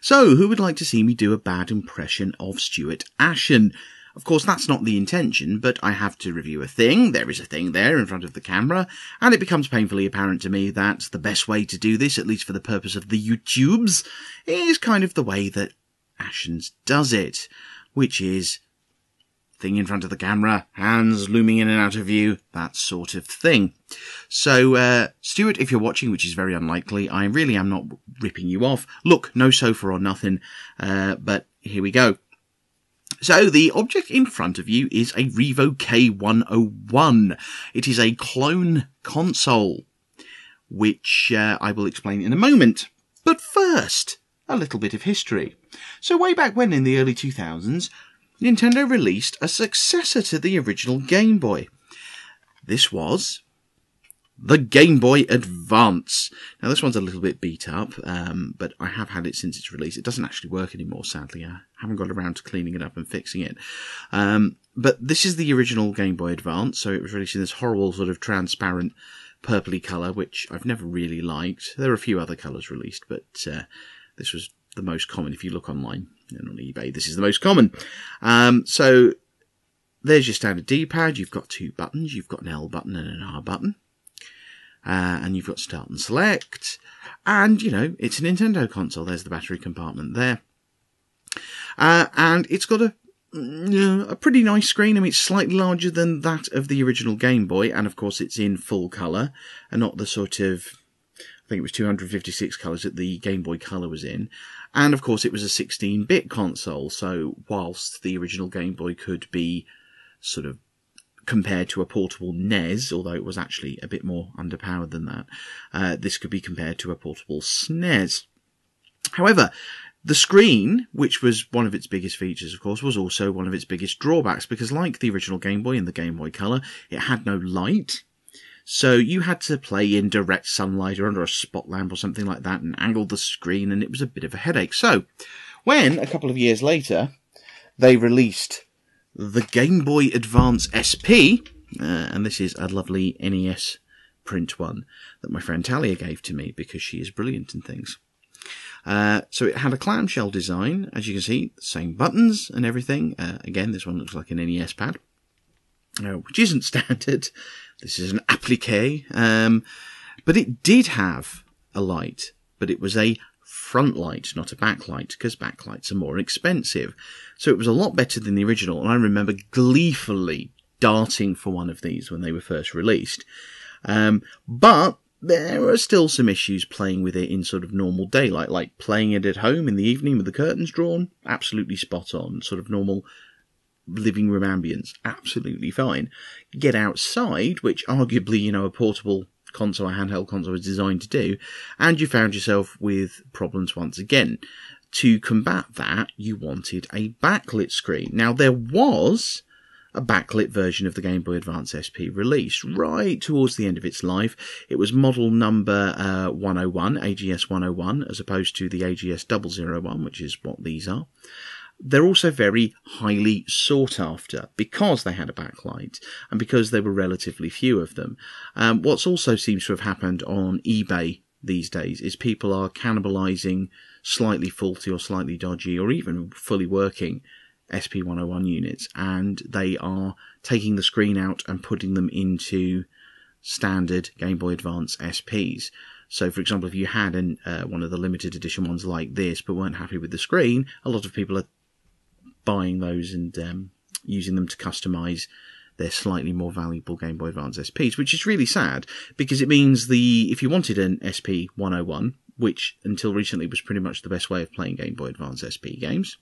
So, who would like to see me do a bad impression of Stuart Ashen? Of course, that's not the intention, but I have to review a thing. There is a thing there in front of the camera, and it becomes painfully apparent to me that the best way to do this, at least for the purpose of the YouTubes, is kind of the way that Ashen's does it, which is thing in front of the camera, hands looming in and out of view, that sort of thing. So, Stuart, if you're watching, which is very unlikely, I really am not ripping you off. Look, no sofa or nothing, but here we go. So the object in front of you is a Revo K101. It is a clone console, which I will explain in a moment. But first, a little bit of history. So way back when, in the early 2000s, Nintendo released a successor to the original Game Boy. This was the Game Boy Advance. Now, this one's a little bit beat up, but I have had it since its release. It doesn't actually work anymore, sadly. I haven't got around to cleaning it up and fixing it. But this is the original Game Boy Advance, so it was released in this horrible sort of transparent purpley colour, which I've never really liked. There are a few other colours released, but this was the most common. If you look online and on eBay, this is the most common. So there's your standard D-pad. You've got two buttons. You've got an L button and an R button. And you've got start and select, and you know, it's a Nintendo console. There's the battery compartment there, and it's got a pretty nice screen. I mean, it's slightly larger than that of the original Game Boy, and of course it's in full colour and not the sort of, I think it was 256 colours that the Game Boy Colour was in. And of course it was a 16-bit console, so whilst the original Game Boy could be sort of compared to a portable NES, although it was actually a bit more underpowered than that, this could be compared to a portable SNES. However, the screen, which was one of its biggest features, of course, was also one of its biggest drawbacks, because like the original Game Boy and the Game Boy Color, it had no light. So you had to play in direct sunlight or under a spot lamp or something like that and angle the screen, and it was a bit of a headache. So when, a couple of years later, they released the Game Boy Advance SP, and this is a lovely NES print one that my friend Talia gave to me because she is brilliant in things. So it had a clamshell design, as you can see, the same buttons and everything. Again, this one looks like an NES pad, which isn't standard. This is an applique, but it did have a light, but it was a front light, not a backlight, because backlights are more expensive. So it was a lot better than the original, and I remember gleefully darting for one of these when they were first released. But there were still some issues playing with it in sort of normal daylight, like playing it at home in the evening with the curtains drawn, absolutely spot on, sort of normal living room ambience, absolutely fine. Get outside, which arguably, you know, a portable console, a handheld console, was designed to do, and you found yourself with problems once again. To combat that, you wanted a backlit screen. Now, there was a backlit version of the Game Boy Advance SP released right towards the end of its life. It was model number 101, AGS 101, as opposed to the AGS 001, which is what these are. They're also very highly sought after because they had a backlight and because there were relatively few of them. What's also seems to have happened on eBay these days is people are cannibalizing slightly faulty or slightly dodgy or even fully working SP101 units, and they are taking the screen out and putting them into standard Game Boy Advance SPs. So, for example, if you had one of the limited edition ones like this but weren't happy with the screen, a lot of people are buying those and using them to customise their slightly more valuable Game Boy Advance SPs, which is really sad because it means if you wanted an SP 101, which until recently was pretty much the best way of playing Game Boy Advance SP games,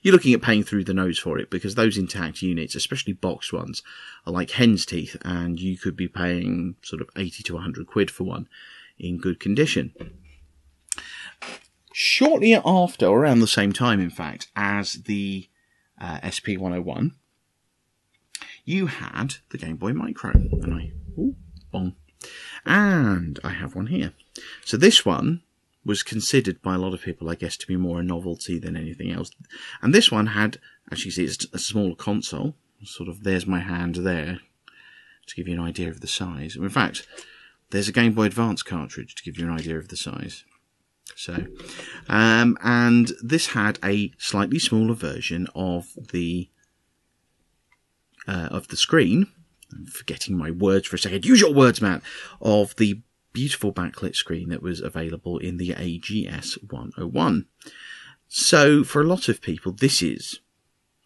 you're looking at paying through the nose for it, because those intact units, especially boxed ones, are like hen's teeth, and you could be paying sort of 80 to 100 quid for one in good condition. Shortly after, or around the same time, in fact, as the SP101, you had the Game Boy Micro, and I have one here. So this one was considered by a lot of people, I guess, to be more a novelty than anything else. And this one had, as you see, it's a smaller console. Sort of, there's my hand there to give you an idea of the size. In fact, there's a Game Boy Advance cartridge to give you an idea of the size. So, and this had a slightly smaller version of the screen. I'm forgetting my words for a second. Use your words, Matt. Of the beautiful backlit screen that was available in the AGS 101. So, for a lot of people, this is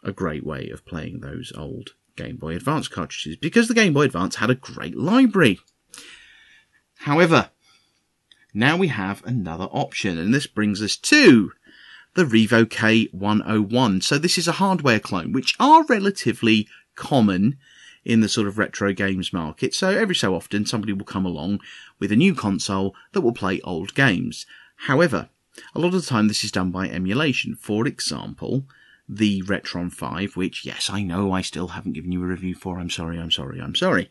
a great way of playing those old Game Boy Advance cartridges, because the Game Boy Advance had a great library. However, now we have another option, and this brings us to the Revo K101. So this is a hardware clone, which are relatively common in the sort of retro games market. So every so often somebody will come along with a new console that will play old games. However, a lot of the time this is done by emulation. For example, the Retron 5, which, yes, I know I still haven't given you a review for. I'm sorry.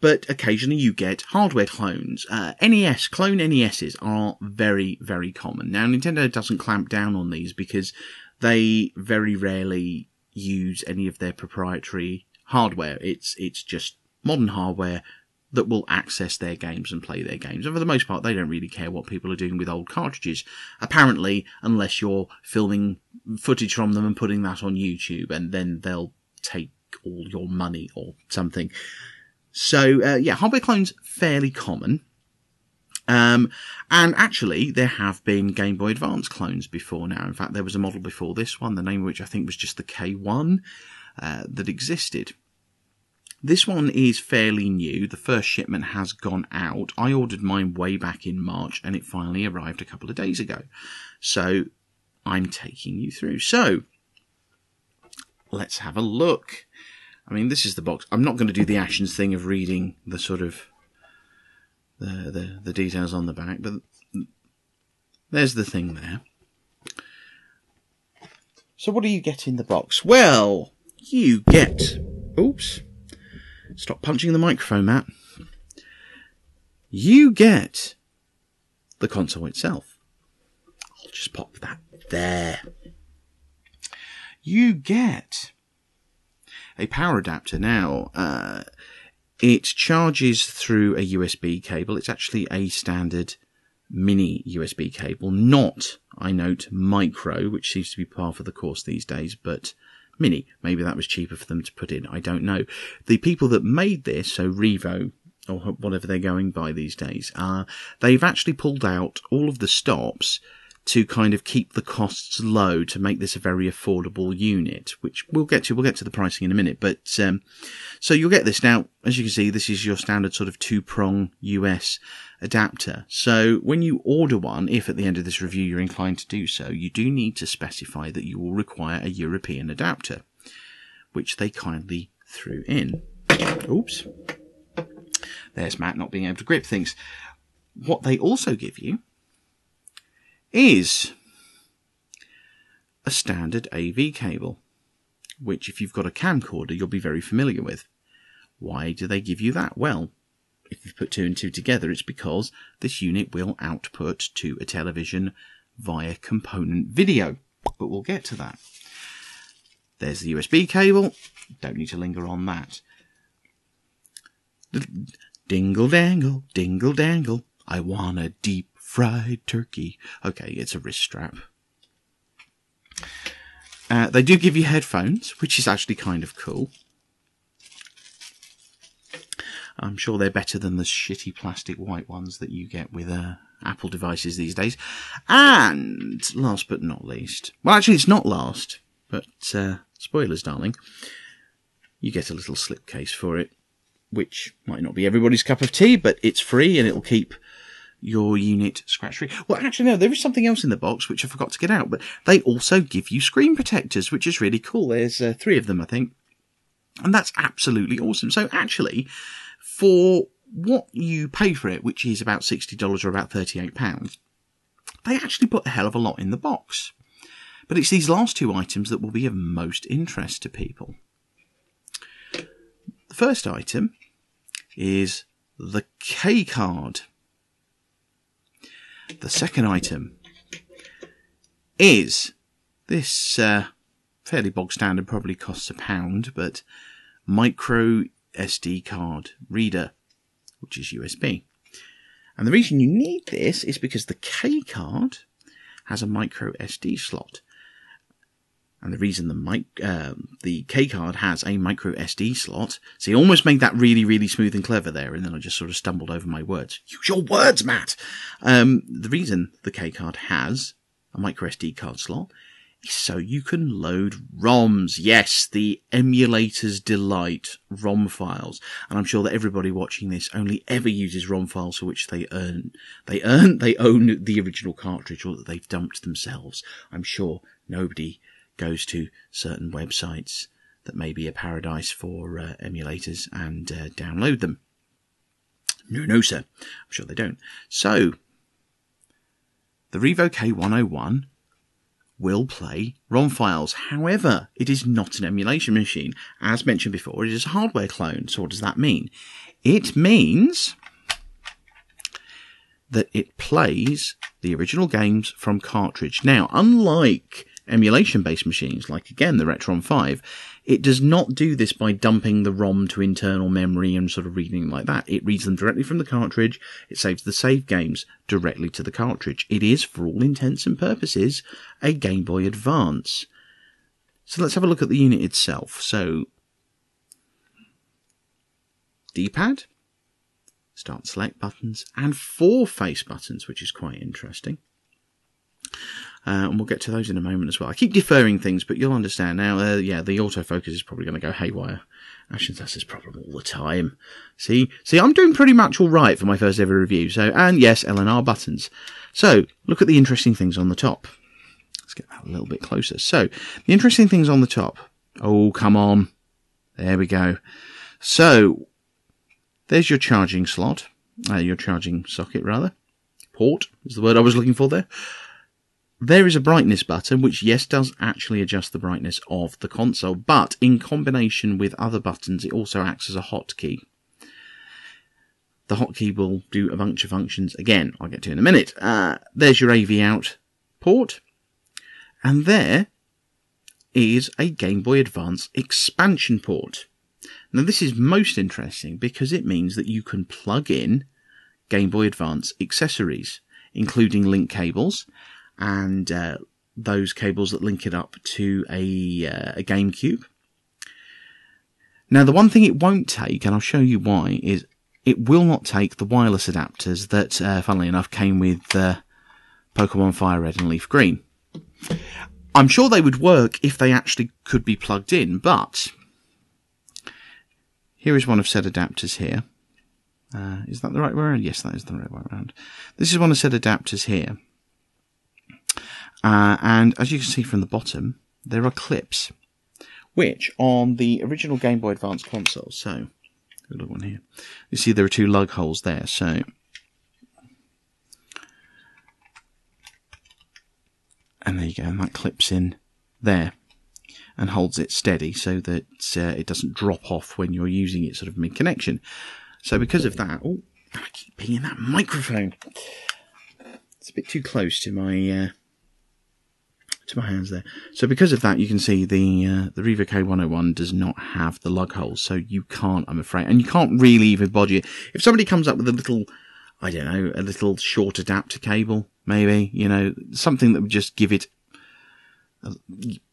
But occasionally you get hardware clones. Clone NESs are very, very common. Now, Nintendo doesn't clamp down on these because they very rarely use any of their proprietary hardware. It's just modern hardware that will access their games and play their games. And for the most part, they don't really care what people are doing with old cartridges. Apparently, unless you're filming footage from them and putting that on YouTube, and then they'll take all your money or something. So, yeah, hardware clones, fairly common. And actually, there have been Game Boy Advance clones before now. In fact, there was a model before this one, the name of which I think was just the K1, that existed. This one is fairly new. The first shipment has gone out. I ordered mine way back in March, and it finally arrived a couple of days ago. So I'm taking you through. So let's have a look. I mean, this is the box. I'm not going to do the Ashen's thing of reading the sort of the details on the back, but there's the thing there. So what do you get in the box? Well, you get... Oops. Stop punching the microphone, Matt. You get the console itself. I'll just pop that there. You get a power adapter now. It charges through a USB cable. It's actually a standard mini USB cable, not, I note, micro, which seems to be par for the course these days, but mini. Maybe that was cheaper for them to put in. I don't know. The people that made this, so Revo, or whatever they're going by these days, they've actually pulled out all of the stops to kind of keep the costs low, to make this a very affordable unit, which we'll get to the pricing in a minute. But so you'll get this. Now, as you can see, this is your standard sort of two-prong US adapter. So when you order one, if at the end of this review you're inclined to do so, you do need to specify that you will require a European adapter, which they kindly threw in. Oops. There's Matt not being able to grip things. What they also give you is a standard AV cable, which if you've got a camcorder, you'll be very familiar with. Why do they give you that? Well, if you put two and two together, it's because this unit will output to a television via component video, but we'll get to that. There's the USB cable. Don't need to linger on that. Dingle-dangle, dingle-dangle. I want a deep fried turkey. Okay, it's a wrist strap. They do give you headphones, which is actually kind of cool. I'm sure they're better than the shitty plastic white ones that you get with Apple devices these days. And last but not least, well, actually it's not last, but spoilers, darling, you get a little slipcase for it, which might not be everybody's cup of tea, but it's free and it'll keep your unit scratch free. Well, actually, no, there is something else in the box which I forgot to get out, but they also give you screen protectors, which is really cool. There's three of them, I think, and that's absolutely awesome. So actually, for what you pay for it, which is about $60 or about £38, they actually put a hell of a lot in the box. But it's these last two items that will be of most interest to people. The first item is the K-Card. The second item is this fairly bog standard, probably costs £1, but micro SD card reader, which is USB. And the reason you need this is because the K-Card has a micro SD slot. And the reason the K-Card has a micro SD slot... See, I almost made that really, really smooth and clever there, and then I just sort of stumbled over my words. Use your words, Matt! The reason the K-Card has a micro SD card slot is so you can load ROMs. Yes, the emulator's delight, ROM files. And I'm sure that everybody watching this only ever uses ROM files for which they own the original cartridge or that they've dumped themselves. I'm sure nobody goes to certain websites that may be a paradise for emulators and download them. No, sir. I'm sure they don't. So, the Revo K101 will play ROM files. However, it is not an emulation machine. As mentioned before, it is a hardware clone. So what does that mean? It means that it plays the original games from cartridge. Now, unlike emulation-based machines, like again the Retron 5, it does not do this by dumping the ROM to internal memory and sort of reading like that. It reads them directly from the cartridge. It saves the save games directly to the cartridge. It is, for all intents and purposes, a Game Boy Advance. So let's have a look at the unit itself. So, D-pad, start select buttons, and 4 face buttons, which is quite interesting. And we'll get to those in a moment as well. I keep deferring things, but you'll understand now. Yeah, the autofocus is probably going to go haywire. Actually, that's his problem all the time. See, I'm doing pretty much all right for my first ever review. So, and yes, L and R buttons. So, look at the interesting things on the top. Let's get that a little bit closer. So, the interesting things on the top. Oh, come on. There we go. So, there's your charging slot. Your charging socket, rather. Port is the word I was looking for there. There is a brightness button, which, yes, does actually adjust the brightness of the console, but in combination with other buttons, it also acts as a hotkey. The hotkey will do a bunch of functions. Again, I'll get to in a minute. There's your AV out port, and there is a Game Boy Advance expansion port. Now, this is most interesting because it means that you can plug in Game Boy Advance accessories, including link cables, and those cables that link it up to a GameCube. Now, the one thing it won't take, and I'll show you why, is it will not take the wireless adapters that, funnily enough, came with Pokémon FireRed and LeafGreen. I'm sure they would work if they actually could be plugged in, but here is one of said adapters here. Is that the right way around? Yes, that is the right way around. This is one of said adapters here. And as you can see from the bottom, there are clips, which on the original Game Boy Advance console, so, look one here, you see there are 2 lug holes there, so, and there you go, and that clips in there, and holds it steady so that it doesn't drop off when you're using it sort of mid-connection. So because of that, oh, I keep pinging that microphone, it's a bit too close to my... my hands there. So because of that, you can see the Revo K101 does not have the lug holes, so you can't, I'm afraid, and you can't really even bodge it. If somebody comes up with a little, I don't know, a little short adapter cable, maybe, you know, something that would just give it,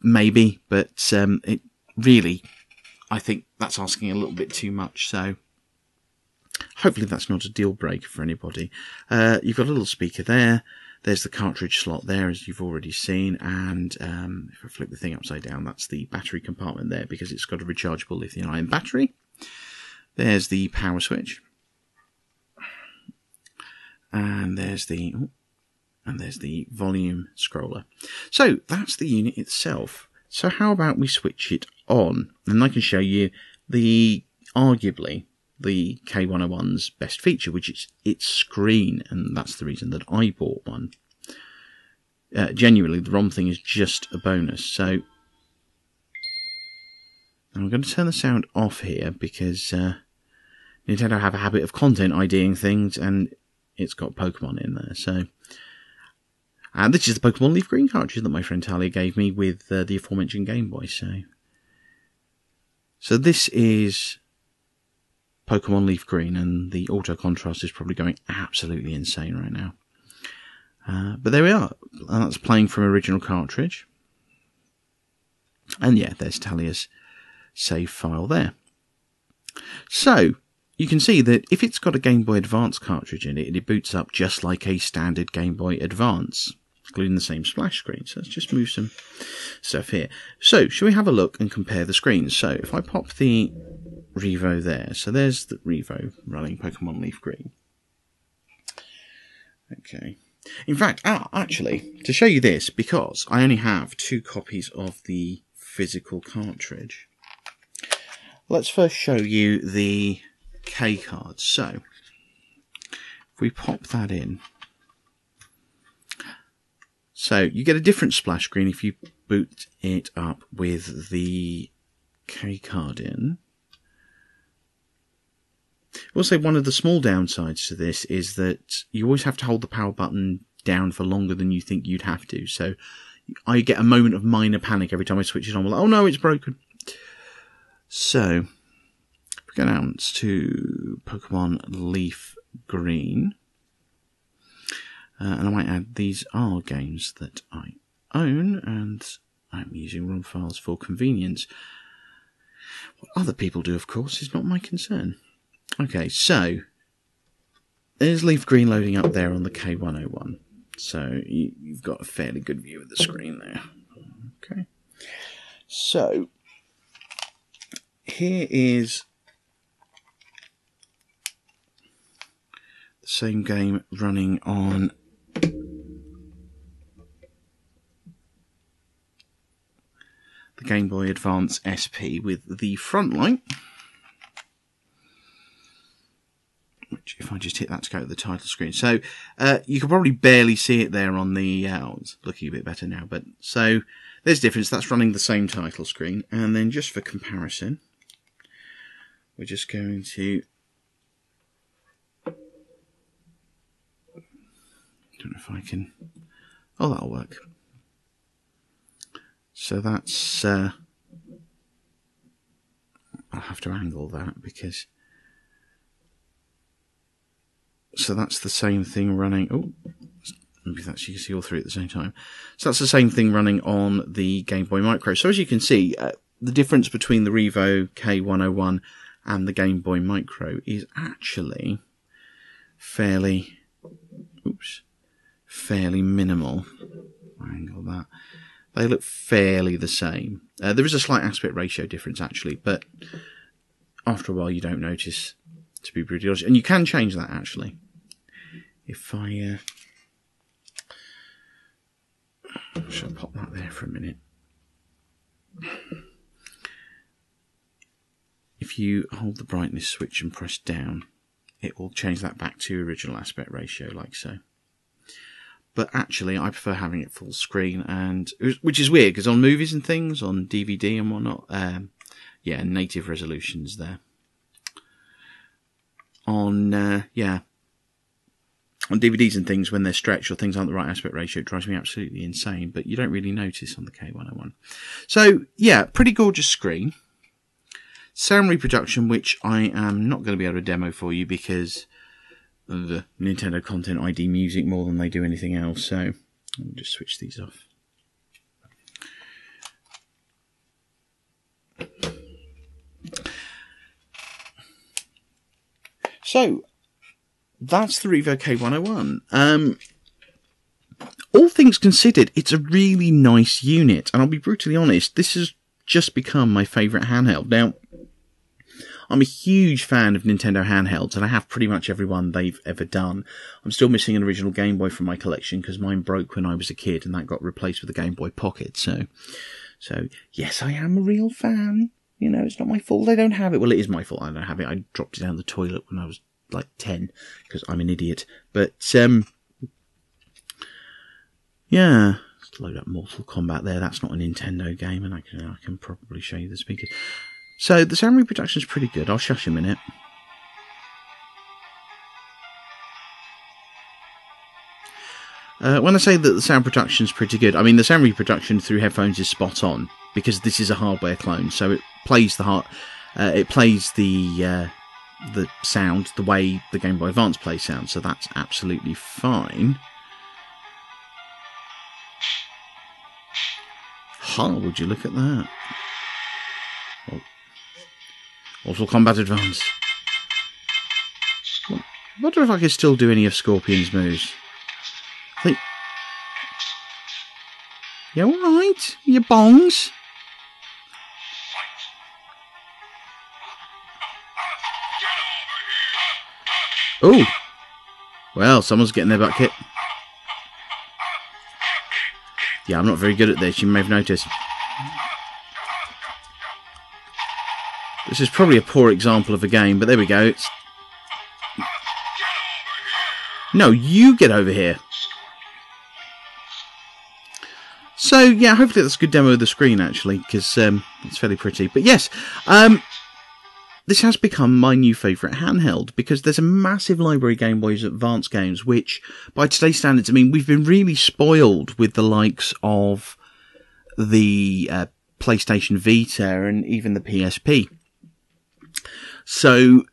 maybe, but it really, I think that's asking a little bit too much, so hopefully that's not a deal breaker for anybody. You've got a little speaker there. There's the cartridge slot there, as you've already seen, and if I flip the thing upside down, that's the battery compartment there, because it's got a rechargeable lithium-ion battery. There's the power switch, and there's the volume scroller. So that's the unit itself. So how about we switch it on, and I can show you the arguably the K101's best feature, which is its screen, and that's the reason that I bought one. Genuinely, the ROM thing is just a bonus. So, I'm going to turn the sound off here, because Nintendo have a habit of content IDing things, and it's got Pokemon in there. So, and this is the Pokemon LeafGreen cartridge that my friend Talia gave me with the aforementioned Game Boy. So this is Pokémon LeafGreen, and the auto contrast is probably going absolutely insane right now. But there we are, and that's playing from original cartridge. And yeah, there's Talia's save file there. So, you can see that if it's got a Game Boy Advance cartridge in it, it boots up just like a standard Game Boy Advance, including the same splash screen. So let's just move some stuff here. So, shall we have a look and compare the screens? So, if I pop the Revo there, so there's the Revo running Pokemon Leaf Green. Okay. In fact, actually, to show you this, because I only have two copies of the physical cartridge, let's first show you the K-Card. So, if we pop that in, so you get a different splash screen if you boot it up with the K-Card in. We'll say one of the small downsides to this is that you always have to hold the power button down for longer than you think you'd have to. So I get a moment of minor panic every time I switch it on. I'm like, oh no, it's broken. So if we go down to Pokemon Leaf Green, and I might add these are games that I own, and I'm using ROM files for convenience. What other people do, of course, is not my concern. Okay, so there's Leaf Green loading up there on the K101. So you've got a fairly good view of the screen there. Okay, so here is the same game running on the Game Boy Advance SP with the front light. Which, if I just hit that to go to the title screen, so you can probably barely see it there on the. It's looking a bit better now, but so there's a difference. That's running the same title screen, and then just for comparison, we're just going to. Don't know if I can. Oh, that'll work. So that's. I'll have to angle that because. So that's the same thing running. Oh, maybe that's you can see all three at the same time. So that's the same thing running on the Game Boy Micro. So as you can see, the difference between the Revo K101 and the Game Boy Micro is actually fairly, oops, fairly minimal. Angle that. They look fairly the same. There is a slight aspect ratio difference actually, but after a while you don't notice. To be pretty honest, and you can change that actually. If I shall pop that there for a minute. If you hold the brightness switch and press down, it will change that back to original aspect ratio, like so. But actually, I prefer having it full screen, and which is weird because on movies and things, on DVD and whatnot, yeah, native resolution's there. On yeah, on DVDs and things, when they're stretched or things aren't the right aspect ratio, it drives me absolutely insane. But you don't really notice on the K101. So yeah, pretty gorgeous screen. Sound reproduction, which I am not going to be able to demo for you because the Nintendo content ID music more than they do anything else. So I'll just switch these off. So, that's the Revo K101. All things considered, it's a really nice unit. And I'll be brutally honest, this has just become my favourite handheld. Now, I'm a huge fan of Nintendo handhelds, and I have pretty much every one they've ever done. I'm still missing an original Game Boy from my collection, because mine broke when I was a kid, and that got replaced with a Game Boy Pocket. So yes, I am a real fan. You know, it's not my fault. They don't have it. Well, it is my fault. I don't have it. I dropped it down the toilet when I was like 10 because I'm an idiot. But, yeah, let's load up Mortal Kombat there. That's not a Nintendo game, and I can probably show you the speakers. So the sound reproduction is pretty good. I'll shush a minute. When I say that the sound production is pretty good, I mean the sound reproduction through headphones is spot on because this is a hardware clone, so it plays the the sound the way the Game Boy Advance Play sounds, so that's absolutely fine. Oh, would you look at that? Oh. Mortal Kombat Advance. I wonder if I could still do any of Scorpion's moves. I think... You alright? You bongs? Oh! Well, someone's getting their butt kicked. Yeah, I'm not very good at this, you may have noticed. This is probably a poor example of a game, but there we go. It's... No, you get over here! So, yeah, hopefully that's a good demo of the screen, actually, because it's fairly pretty. But yes, this has become my new favourite handheld, because there's a massive library of Game Boy Advance games, which, by today's standards, I mean, we've been really spoiled with the likes of the PlayStation Vita and even the PSP. So,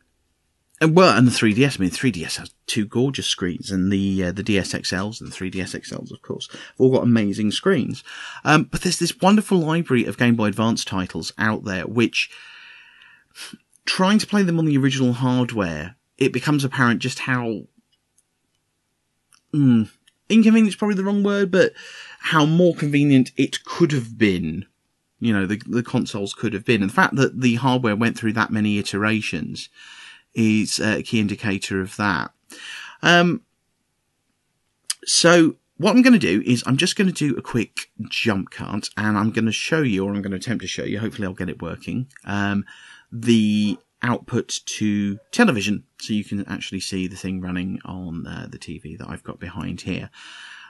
well, and the 3DS. I mean, the 3DS has two gorgeous screens, and the DSXLs and the 3DSXLs, of course, have all got amazing screens. But there's this wonderful library of Game Boy Advance titles out there, which... Trying to play them on the original hardware, it becomes apparent just how inconvenient is probably the wrong word, but how more convenient it could have been. You know, the consoles could have been. And the fact that the hardware went through that many iterations is a key indicator of that. So what I'm going to do is I'm just going to do a quick jump cut, and I'm going to show you, or I'm going to attempt to show you, hopefully I'll get it working, the output to television, so you can actually see the thing running on the TV that I've got behind here,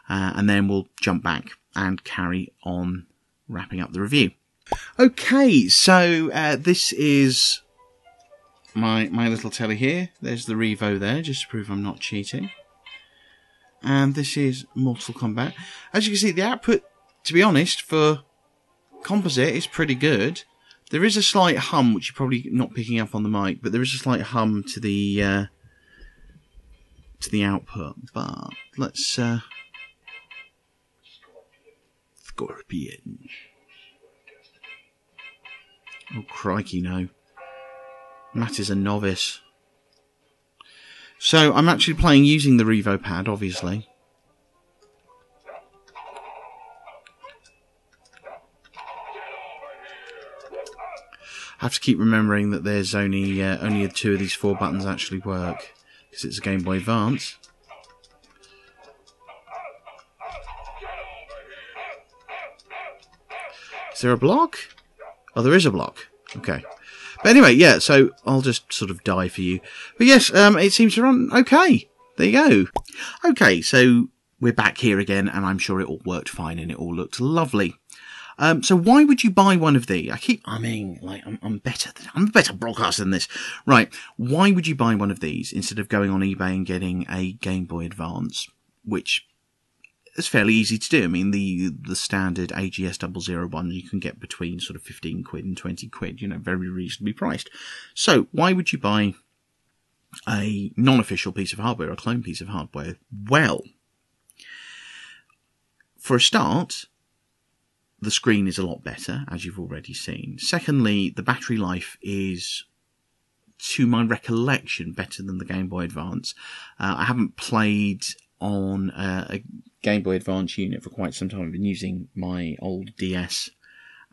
and then we'll jump back and carry on wrapping up the review. Okay, so this is my little telly here. There's the Revo there, just to prove I'm not cheating, and this is Mortal Kombat. As you can see, the output, to be honest, for composite is pretty good. There is a slight hum, which you're probably not picking up on the mic, but there is a slight hum to the output. But let's Scorpion. Oh crikey, no! Matt is a novice. So I'm actually playing using the RevoPad, obviously. I have to keep remembering that there's only two of these four buttons actually work, because it's a Game Boy Advance. Is there a block? Oh, there is a block. Okay. But anyway, yeah, so I'll just sort of die for you. But yes, it seems to run okay. There you go. Okay, so we're back here again, and I'm sure it all worked fine and it all looked lovely. So why would you buy one of these? I'm a better broadcaster than this. Right, why would you buy one of these instead of going on eBay and getting a Game Boy Advance, which is fairly easy to do? I mean, the standard AGS001 you can get between sort of 15 quid and 20 quid, you know, very reasonably priced. So why would you buy a non-official piece of hardware, a clone piece of hardware? Well, for a start... The screen is a lot better, as you've already seen. Secondly, the battery life is, to my recollection, better than the Game Boy Advance. I haven't played on a Game Boy Advance unit for quite some time. I've been using my old DS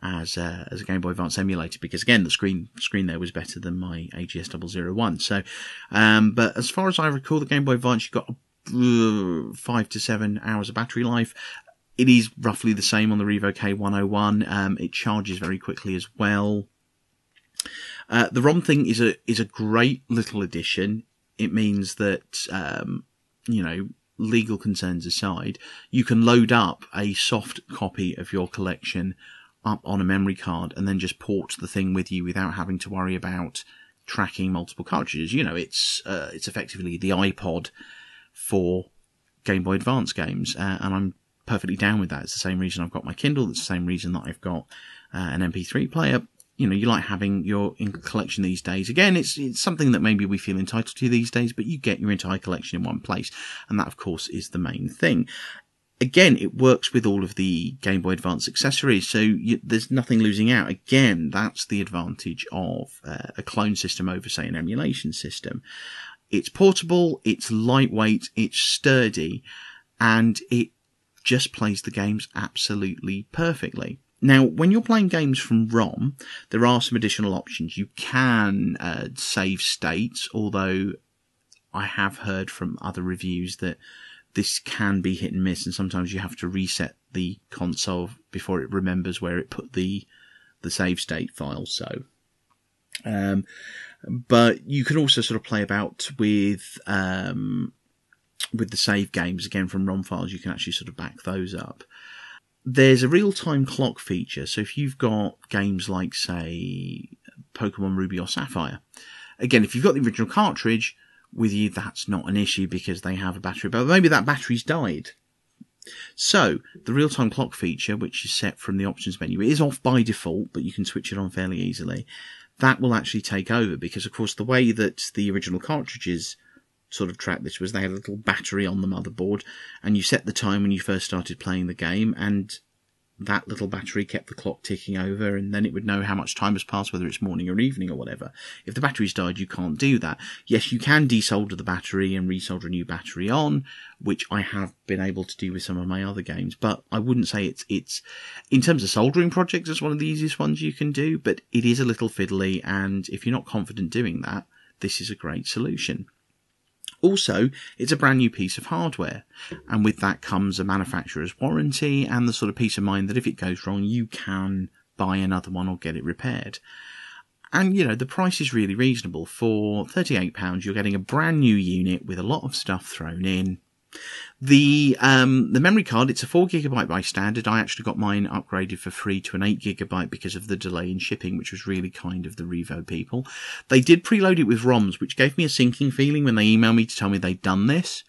as a Game Boy Advance emulator, because again, the screen there was better than my AGS001. So, but as far as I recall, the Game Boy Advance, you've got 5 to 7 hours of battery life. It is roughly the same on the Revo K101. It charges very quickly as well. The ROM thing is a great little addition. It means that, you know, legal concerns aside, you can load up a soft copy of your collection up on a memory card and then just port the thing with you without having to worry about tracking multiple cartridges. You know, it's effectively the iPod for Game Boy Advance games, and I'm perfectly down with that. It's the same reason I've got my Kindle. It's the same reason that I've got an MP3 player. you know, you like having your collection these days. Again, it's something that maybe we feel entitled to these days, but you get your entire collection in one place. And that, of course, is the main thing. Again, it works with all of the Game Boy Advance accessories, so there's nothing losing out. Again, that's the advantage of a clone system over, say, an emulation system. It's portable, it's lightweight, it's sturdy, and it just plays the games absolutely perfectly. Now, when you're playing games from ROM, there are some additional options. You can save states, although I have heard from other reviews that this can be hit and miss, and sometimes you have to reset the console before it remembers where it put the save state file. So, but you can also sort of play about with the save games again from ROM files. You can actually sort of back those up. There's a real-time clock feature, so if you've got games like, say, Pokémon Ruby or Sapphire, again, if you've got the original cartridge with you, that's not an issue because they have a battery, but maybe that battery's died. So the real-time clock feature, which is set from the options menu, it is off by default, but you can switch it on fairly easily. That will actually take over because, of course, the way that the original cartridges sort of tracked this was they had a little battery on the motherboard, and you set the time when you first started playing the game, and that little battery kept the clock ticking over, and then it would know how much time has passed, whether it's morning or evening or whatever. If the battery's died, you can't do that. Yes, you can desolder the battery and resolder a new battery on, which I have been able to do with some of my other games, but I wouldn't say it's in terms of soldering projects, it's one of the easiest ones you can do, but it is a little fiddly, and if you're not confident doing that, this is a great solution. Also, it's a brand new piece of hardware, and with that comes a manufacturer's warranty and the sort of peace of mind that if it goes wrong, you can buy another one or get it repaired. And, you know, the price is really reasonable. For £38, you're getting a brand new unit with a lot of stuff thrown in. The memory card, it's a 4GB by standard. I actually got mine upgraded for free to an 8GB because of the delay in shipping, which was really kind of the Revo people. They did preload it with ROMs, which gave me a sinking feeling when they emailed me to tell me they'd done this.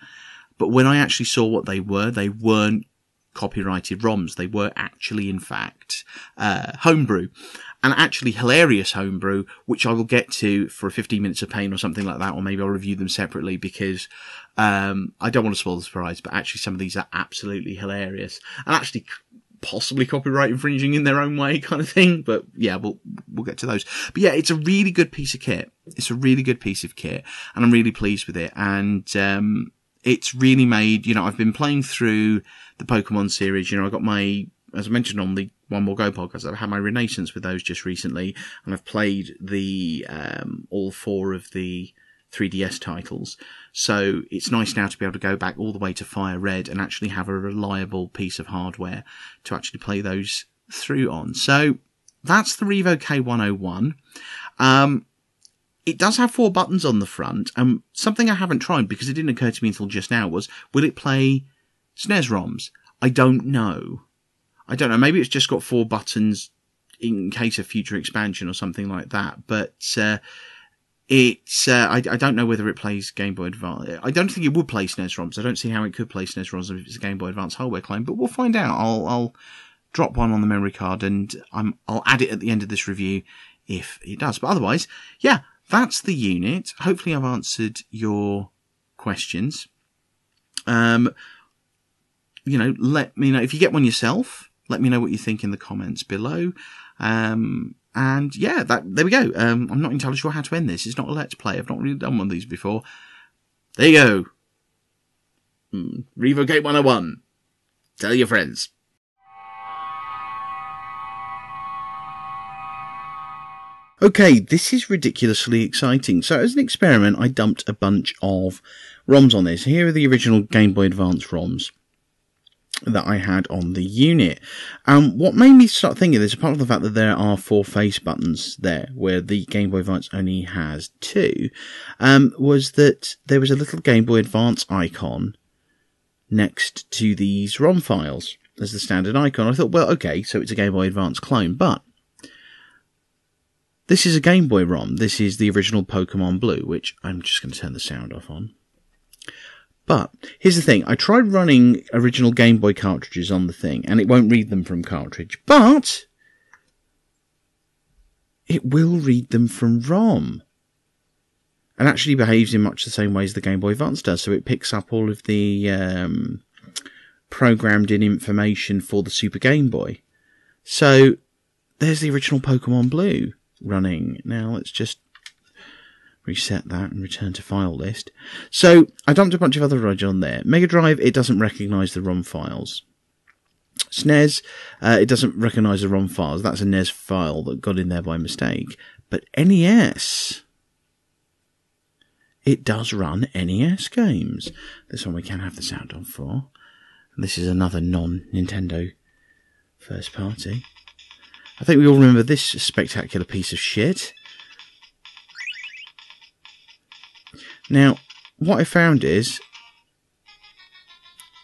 But when I actually saw what they weren't copyrighted ROMs. They were actually, in fact, homebrew. And actually hilarious homebrew, which I will get to for 15 minutes of pain or something like that, or maybe I'll review them separately because I don't want to spoil the surprise, but actually some of these are absolutely hilarious and actually possibly copyright infringing in their own way kind of thing. But yeah, we'll get to those. But yeah, it's a really good piece of kit. It's a really good piece of kit, and I'm really pleased with it. And it's really made, you know, I've been playing through the Pokemon series. You know, I got my, as I mentioned on the One More Go podcast, I've had my renaissance with those just recently, and I've played the all four of the 3DS titles. So it's nice now to be able to go back all the way to FireRed and actually have a reliable piece of hardware to actually play those through on. So that's the Revo K101. It does have 4 buttons on the front, and something I haven't tried because it didn't occur to me until just now was, will it play SNES ROMs? I don't know. Maybe it's just got 4 buttons in case of future expansion or something like that. But I don't know whether it plays Game Boy Advance. I don't think it would play SNES ROMs. I don't see how it could play SNES ROMs if it's a Game Boy Advance hardware claim. But we'll find out. I'll drop one on the memory card, and I'll add it at the end of this review if it does. But otherwise, yeah, that's the unit. Hopefully I've answered your questions. You know, let me know if you get one yourself. Let me know what you think in the comments below. And yeah, there we go. I'm not entirely sure how to end this. It's not a let's play. I've not really done one of these before. There you go. Revo K101. Tell your friends. Okay, this is ridiculously exciting. So as an experiment, I dumped a bunch of ROMs on this. Here are the original Game Boy Advance ROMs that I had on the unit. What made me start thinking this, apart from the fact that there are 4 face buttons there, where the Game Boy Advance only has 2, was that there was a little Game Boy Advance icon next to these ROM files as the standard icon. I thought, well, okay, so it's a Game Boy Advance clone, but this is a Game Boy ROM. This is the original Pokémon Blue, which I'm just going to turn the sound off on. But here's the thing, I tried running original Game Boy cartridges on the thing, and it won't read them from cartridge, but it will read them from ROM. And actually behaves in much the same way as the Game Boy Advance does. So it picks up all of the programmed in information for the Super Game Boy. So there's the original Pokemon Blue running. Now let's just reset that and return to file list. So I dumped a bunch of other rubbish on there. Mega Drive, it doesn't recognise the ROM files. SNES, it doesn't recognise the ROM files. That's a NES file that got in there by mistake. But NES... it does run NES games. This one we can have the sound on for. And this is another non-Nintendo first party. I think we all remember this spectacular piece of shit. Now, what I found is...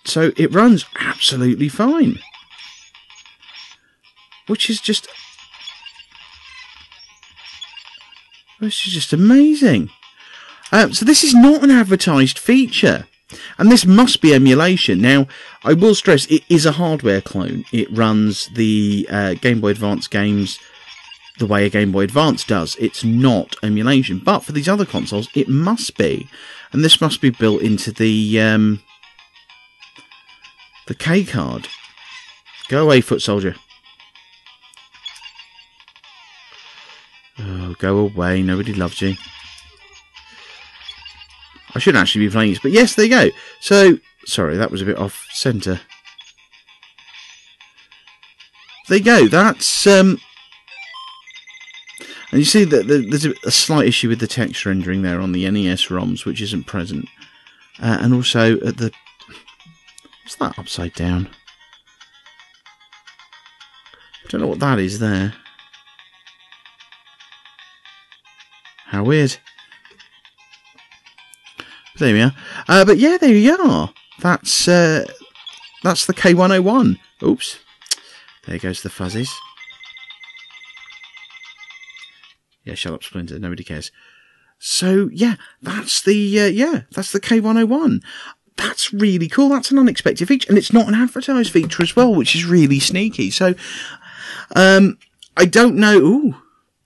so it runs absolutely fine. Which is just... which is just amazing. So this is not an advertised feature, and this must be emulation. Now, I will stress it is a hardware clone. It runs the Game Boy Advance games the way a Game Boy Advance does. It's not emulation, but for these other consoles, it must be. And this must be built into the K-Card. Go away, foot soldier. Oh, go away. Nobody loves you. I should actually be playing this, but yes, there you go. So, sorry, that was a bit off centre. There you go, that's... and you see that there's a slight issue with the text rendering there on the NES ROMs, which isn't present. And also at the... what's that upside down? I don't know what that is there. How weird. There we are. But yeah, there you are. That's the K101. Oops. There goes the fuzzies. Yeah, shut up, Splinter. Nobody cares. So yeah, that's the K101. That's really cool. That's an unexpected feature, and it's not an advertised feature as well, which is really sneaky. So I don't know. Ooh.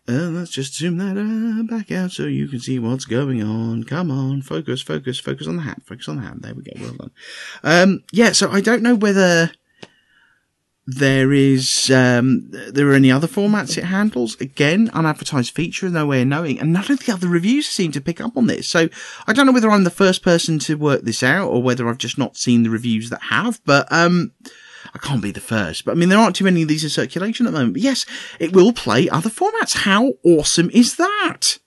Let's just zoom that back out so you can see what's going on. Come on, focus, focus, focus on the hat, focus on the hat. There we go, well done. Yeah, so I don't know whether there are any other formats it handles. Again, unadvertised feature, no way of knowing. And none of the other reviews seem to pick up on this. So I don't know whether I'm the first person to work this out or whether I've just not seen the reviews that have, but... I can't be the first, but I mean, there aren't too many of these in circulation at the moment. But yes, it will play other formats. How awesome is that?